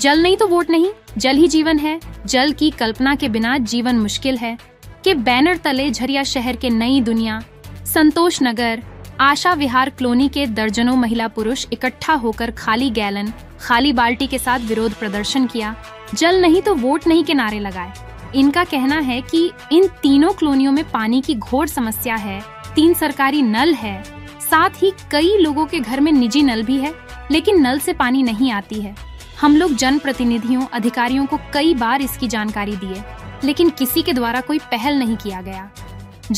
जल नहीं तो वोट नहीं, जल ही जीवन है, जल की कल्पना के बिना जीवन मुश्किल है के बैनर तले झरिया शहर के नई दुनिया, संतोष नगर, आशा विहार कॉलोनी के दर्जनों महिला पुरुष इकट्ठा होकर खाली गैलन, खाली बाल्टी के साथ विरोध प्रदर्शन किया, जल नहीं तो वोट नहीं के नारे लगाए। इनका कहना है कि इन तीनों कॉलोनियों में पानी की घोर समस्या है, 3 सरकारी नल है, साथ ही कई लोगों के घर में निजी नल भी है, लेकिन नल से पानी नहीं आती है। हम लोग जन प्रतिनिधियों, अधिकारियों को कई बार इसकी जानकारी दी है, लेकिन किसी के द्वारा कोई पहल नहीं किया गया।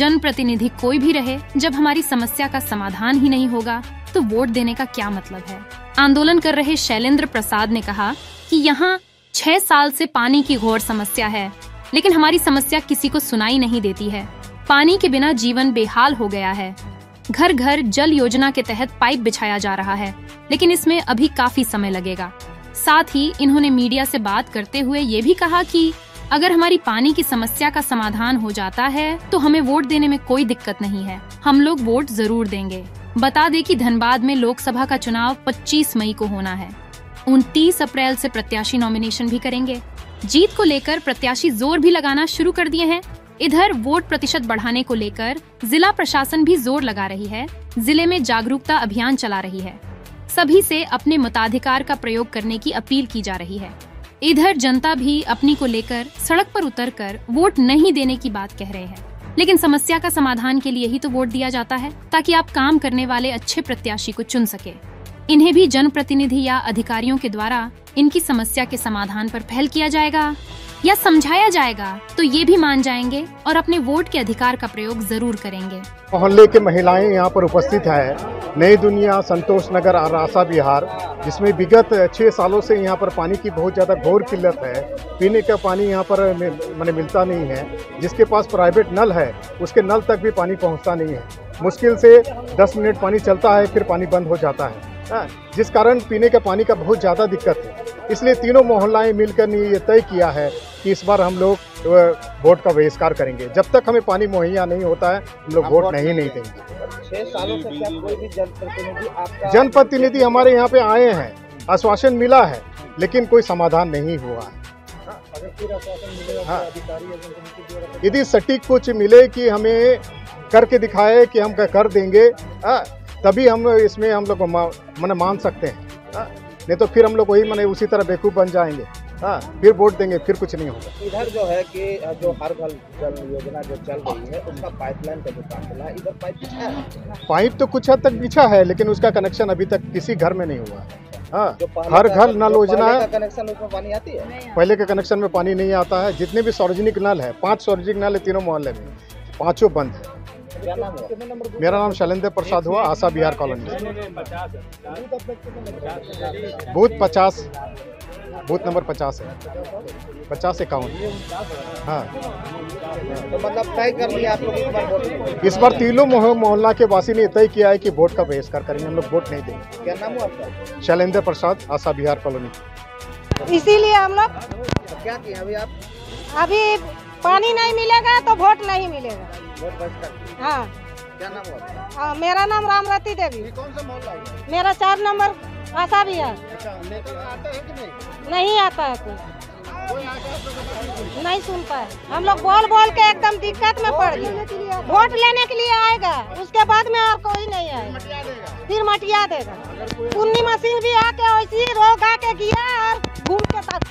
जन प्रतिनिधि कोई भी रहे, जब हमारी समस्या का समाधान ही नहीं होगा तो वोट देने का क्या मतलब है। आंदोलन कर रहे शैलेंद्र प्रसाद ने कहा कि यहाँ 6 साल से पानी की घोर समस्या है, लेकिन हमारी समस्या किसी को सुनाई नहीं देती है। पानी के बिना जीवन बेहाल हो गया है। घर घर जल योजना के तहत पाइप बिछाया जा रहा है, लेकिन इसमें अभी काफी समय लगेगा। साथ ही इन्होंने मीडिया से बात करते हुए ये भी कहा कि अगर हमारी पानी की समस्या का समाधान हो जाता है तो हमें वोट देने में कोई दिक्कत नहीं है, हम लोग वोट जरूर देंगे। बता दें कि धनबाद में लोकसभा का चुनाव 25 मई को होना है। 29 अप्रैल से प्रत्याशी नॉमिनेशन भी करेंगे। जीत को लेकर प्रत्याशी जोर भी लगाना शुरू कर दिए हैं। इधर वोट प्रतिशत बढ़ाने को लेकर जिला प्रशासन भी जोर लगा रही है, जिले में जागरूकता अभियान चला रही है, सभी से अपने मताधिकार का प्रयोग करने की अपील की जा रही है। इधर जनता भी अपनी को लेकर सड़क पर उतरकर वोट नहीं देने की बात कह रहे हैं, लेकिन समस्या का समाधान के लिए ही तो वोट दिया जाता है, ताकि आप काम करने वाले अच्छे प्रत्याशी को चुन सके। इन्हें भी जन प्रतिनिधि या अधिकारियों के द्वारा इनकी समस्या के समाधान पर पहल किया जाएगा या समझाया जाएगा तो ये भी मान जाएंगे और अपने वोट के अधिकार का प्रयोग जरूर करेंगे। मोहल्ले के महिलाएं यहाँ पर उपस्थित है, नई दुनिया, संतोष नगर, आरासा बिहार, जिसमें विगत 6 सालों से यहाँ पर पानी की बहुत ज़्यादा घोर किल्लत है। पीने का पानी यहाँ पर माने मिलता नहीं है। जिसके पास प्राइवेट नल है उसके नल तक भी पानी पहुँचता नहीं है। मुश्किल से 10 मिनट पानी चलता है, फिर पानी बंद हो जाता है, जिस कारण पीने के पानी का बहुत ज़्यादा दिक्कत है। इसलिए तीनों मोहल्लाएं मिलकर ने ये तय किया है कि इस बार हम लोग वोट का बहिष्कार करेंगे। जब तक हमें पानी मुहैया नहीं होता है हम लोग वोट नहीं देंगे। 6 सालों से क्या कोई भी जनप्रतिनिधि हमारे यहाँ पे आए हैं, आश्वासन मिला है, लेकिन कोई समाधान नहीं हुआ है। यदि सटीक कुछ मिले कि हमें करके दिखाए कि हम कर देंगे, तभी हम इसमें हम लोग मान सकते हैं, नहीं तो फिर हम लोग वही उसी तरह बेवकूफ़ बन जाएंगे। हाँ, फिर वोट देंगे, फिर कुछ नहीं होगा। इधर जो है कि जो हर घर जल योजना जो चल रही है उसका पाइपलाइन का जो काम चला है, इधर पाइप बिछा है, पाइप तो कुछ हद तक बिछा है, लेकिन उसका कनेक्शन अभी तक किसी घर में नहीं हुआ है। हाँ, हर घर नल योजना है, कनेक्शन उसमें पानी आती है, पहले के कनेक्शन में पानी नहीं आता है। जितने भी सार्वजनिक नल है, 5 सार्वजनिक नल है तीनों मोहल्ले में, 5 बंद है। मेरा नाम शैलेंद्र प्रसाद हुआ, Asha Bihar colony, booth number 50 है, 50-51। हाँ, तो मतलब तय कर लिया आप लोग इस बार तीनों मोहल्ला के वासी ने तय किया है कि वोट का बहिष्कार करेंगे, हम लोग वोट नहीं देंगे। क्या नाम हुआ आपका? शैलेंद्र प्रसाद, आशा बिहार कॉलोनी। इसीलिए हम लोग क्या किया, अभी आप अभी पानी नहीं मिलेगा तो वोट नहीं मिलेगा। हाँ। क्या नाम हुआ? हाँ, मेरा नाम रामरती देवी। कौन सा मोहल्ला है? मेरा 4 नंबर आशा बिहार। नहीं आता है कोई, नहीं सुनता है। हम लोग बोल के एकदम दिक्कत में पड़ गए। वोट लेने के लिए आएगा, उसके बाद में और कोई नहीं आएगा, फिर मटिया देगा। पूर्णी मशीन भी आके वैसी रोक आके किया और घूम के